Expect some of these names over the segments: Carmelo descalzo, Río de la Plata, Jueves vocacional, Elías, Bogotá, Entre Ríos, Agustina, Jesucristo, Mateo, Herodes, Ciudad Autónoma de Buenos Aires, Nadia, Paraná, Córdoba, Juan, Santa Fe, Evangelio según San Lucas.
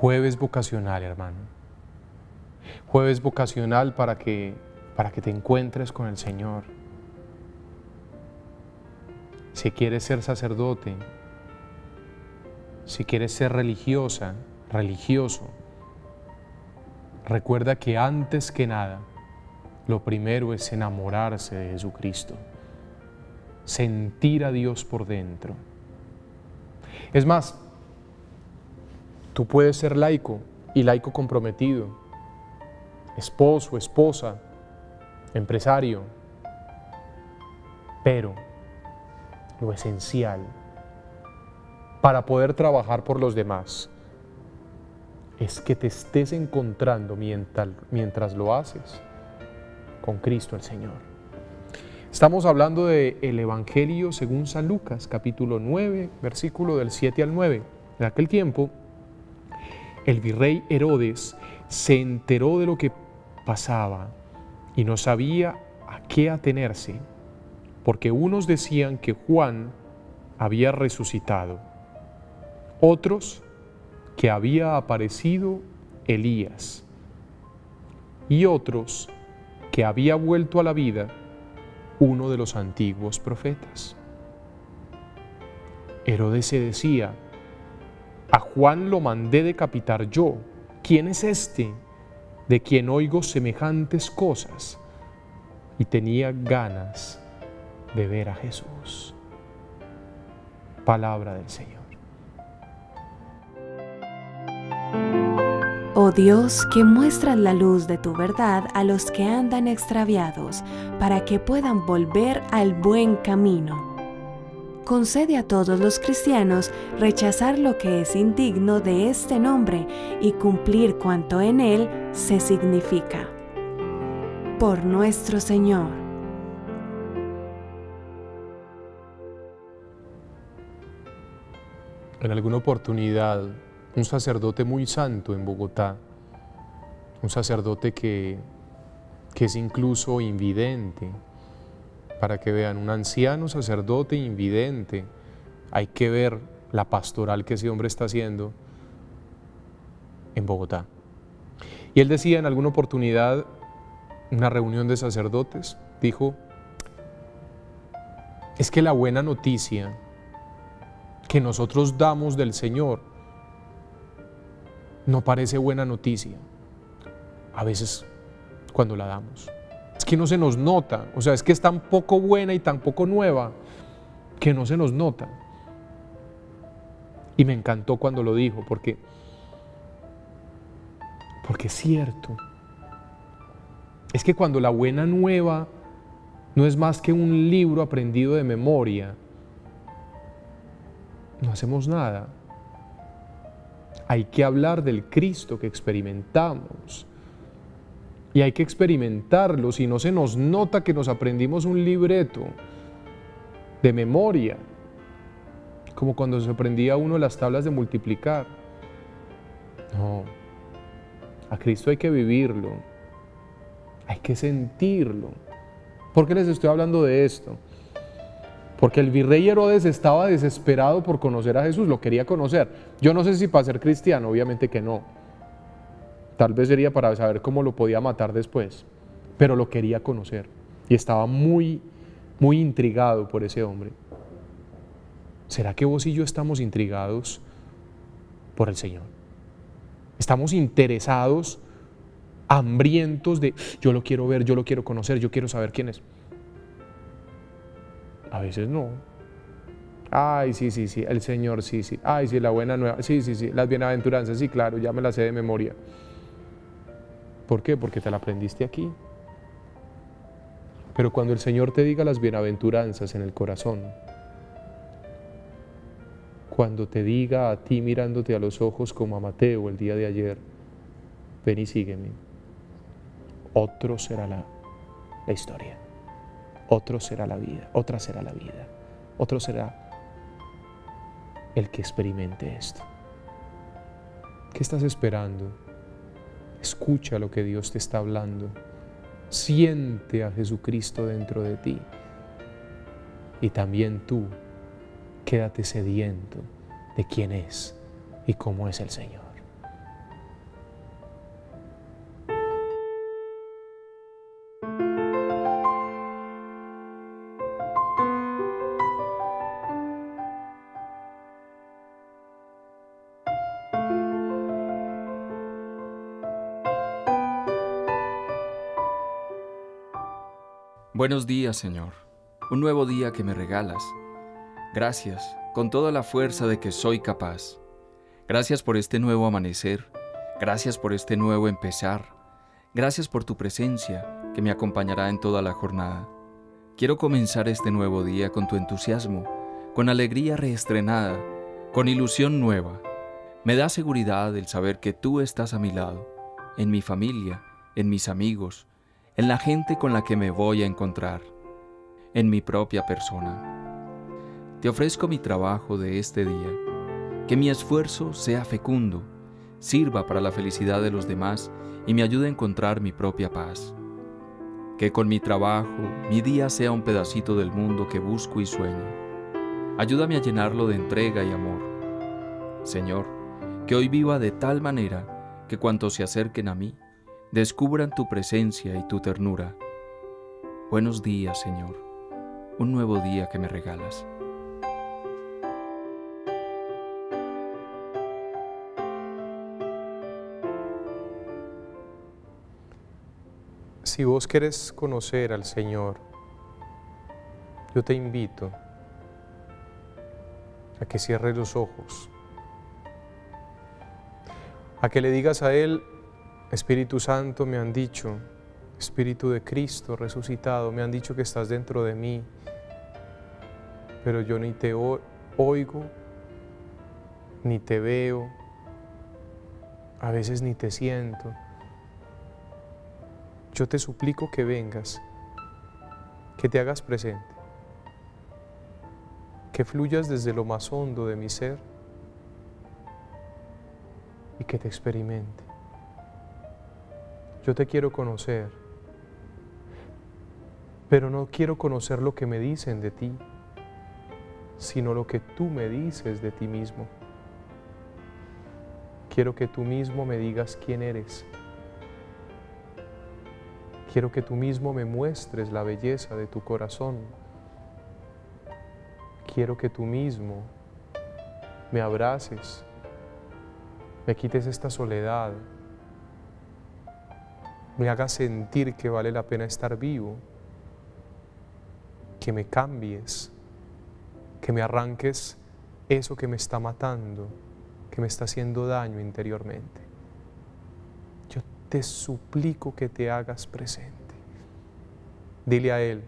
Jueves vocacional, hermano. Jueves vocacional para que te encuentres con el Señor. Si quieres ser sacerdote, si quieres ser religiosa, religioso, recuerda que antes que nada, lo primero es enamorarse de Jesucristo, sentir a Dios por dentro. Es más, tú puedes ser laico y laico comprometido, esposo, esposa, empresario, pero lo esencial para poder trabajar por los demás es que te estés encontrando mientras lo haces con Cristo el Señor. Estamos hablando del Evangelio según San Lucas, capítulo 9, versículo del 7 al 9. En aquel tiempo, el virrey Herodes se enteró de lo que pasaba y no sabía a qué atenerse, porque unos decían que Juan había resucitado, otros que había aparecido Elías y otros que había vuelto a la vida uno de los antiguos profetas. Herodes se decía: a Juan lo mandé decapitar yo. ¿Quién es este de quien oigo semejantes cosas? Y tenía ganas de ver a Jesús. Palabra del Señor. Oh Dios, que muestras la luz de tu verdad a los que andan extraviados, para que puedan volver al buen camino. Concede a todos los cristianos rechazar lo que es indigno de este nombre y cumplir cuanto en él se significa. Por nuestro Señor. En alguna oportunidad, un sacerdote muy santo en Bogotá, un sacerdote que es incluso invidente, para que vean, un anciano sacerdote invidente, hay que ver la pastoral que ese hombre está haciendo en Bogotá. Y él decía en alguna oportunidad, una reunión de sacerdotes, dijo: es que la buena noticia que nosotros damos del Señor no parece buena noticia a veces cuando la damos. Es que no se nos nota, o sea, es que es tan poco buena y tan poco nueva que no se nos nota. Y me encantó cuando lo dijo, porque es cierto. Es que cuando la buena nueva no es más que un libro aprendido de memoria, no hacemos nada. Hay que hablar del Cristo que experimentamos. Y hay que experimentarlo, si no se nos nota que nos aprendimos un libreto de memoria, como cuando se aprendía uno las tablas de multiplicar. No, a Cristo hay que vivirlo, hay que sentirlo. ¿Por qué les estoy hablando de esto? Porque el virrey Herodes estaba desesperado por conocer a Jesús, lo quería conocer. Yo no sé si para ser cristiano, obviamente que no. Tal vez sería para saber cómo lo podía matar después, pero lo quería conocer y estaba muy, muy intrigado por ese hombre. ¿Será que vos y yo estamos intrigados por el Señor? Estamos interesados, hambrientos de yo lo quiero ver, yo lo quiero conocer, yo quiero saber quién es. A veces no. Ay, sí, sí, sí, el Señor, sí, sí. Ay, sí, la buena nueva, sí, sí, sí, las bienaventuranzas, sí, claro, ya me las sé de memoria. ¿Por qué? Porque te la aprendiste aquí. Pero cuando el Señor te diga las bienaventuranzas en el corazón, cuando te diga a ti mirándote a los ojos como a Mateo el día de ayer, ven y sígueme, otro será la historia, otro será la vida, otra será la vida, otro será el que experimente esto. ¿Qué estás esperando? Escucha lo que Dios te está hablando, siente a Jesucristo dentro de ti y también tú quédate sediento de quién es y cómo es el Señor. Buenos días, Señor. Un nuevo día que me regalas. Gracias, con toda la fuerza de que soy capaz. Gracias por este nuevo amanecer. Gracias por este nuevo empezar. Gracias por tu presencia que me acompañará en toda la jornada. Quiero comenzar este nuevo día con tu entusiasmo, con alegría reestrenada, con ilusión nueva. Me da seguridad el saber que tú estás a mi lado, en mi familia, en mis amigos, en la gente con la que me voy a encontrar, en mi propia persona. Te ofrezco mi trabajo de este día, que mi esfuerzo sea fecundo, sirva para la felicidad de los demás y me ayude a encontrar mi propia paz. Que con mi trabajo, mi día sea un pedacito del mundo que busco y sueño. Ayúdame a llenarlo de entrega y amor. Señor, que hoy viva de tal manera que cuantos se acerquen a mí descubran tu presencia y tu ternura. Buenos días, Señor, un nuevo día que me regalas. Si vos querés conocer al Señor, yo te invito a que cierres los ojos, a que le digas a Él: Espíritu Santo, me han dicho, Espíritu de Cristo resucitado, me han dicho que estás dentro de mí, pero yo ni te oigo, ni te veo, a veces ni te siento. Yo te suplico que vengas, que te hagas presente, que fluyas desde lo más hondo de mi ser, y que te experimente. Yo te quiero conocer, pero no quiero conocer lo que me dicen de ti, sino lo que tú me dices de ti mismo. Quiero que tú mismo me digas quién eres. Quiero que tú mismo me muestres la belleza de tu corazón. Quiero que tú mismo me abraces, me quites esta soledad, me hagas sentir que vale la pena estar vivo, que me cambies, que me arranques eso que me está matando, que me está haciendo daño interiormente. Yo te suplico que te hagas presente. Dile a Él: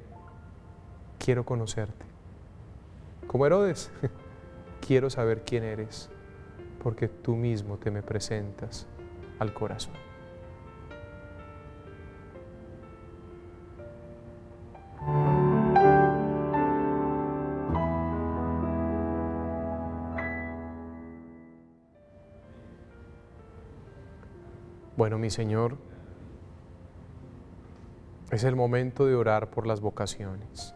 quiero conocerte. Como Herodes, quiero saber quién eres, porque tú mismo te me presentas al corazón. Bueno, mi Señor, es el momento de orar por las vocaciones,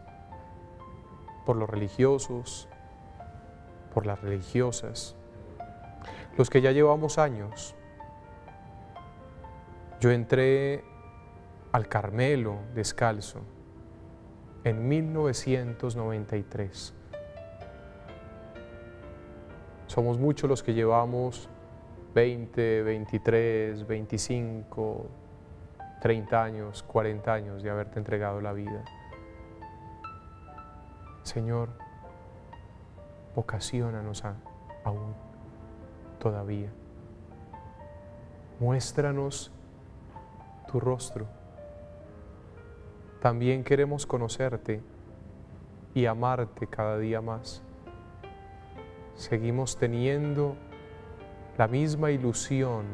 por los religiosos, por las religiosas, los que ya llevamos años. Yo entré al Carmelo descalzo en 1993. Somos muchos los que llevamos 20, 23, 25, 30 años, 40 años de haberte entregado la vida. Señor, vocaciónanos aún. Todavía. Muéstranos tu rostro. También queremos conocerte y amarte cada día más. Seguimos teniendo la misma ilusión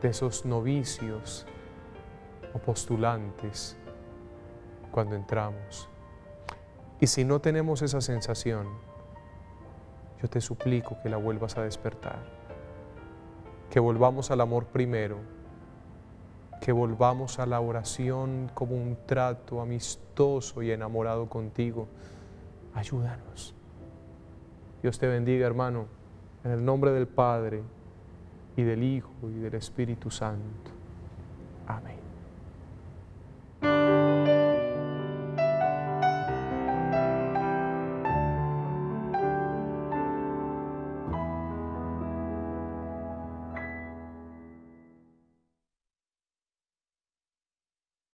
de esos novicios o postulantes cuando entramos. Y si no tenemos esa sensación, yo te suplico que la vuelvas a despertar, que volvamos al amor primero, que volvamos a la oración como un trato amistoso y enamorado contigo. Ayúdanos. Dios te bendiga, hermano, en el nombre del Padre, y del Hijo, y del Espíritu Santo. Amén.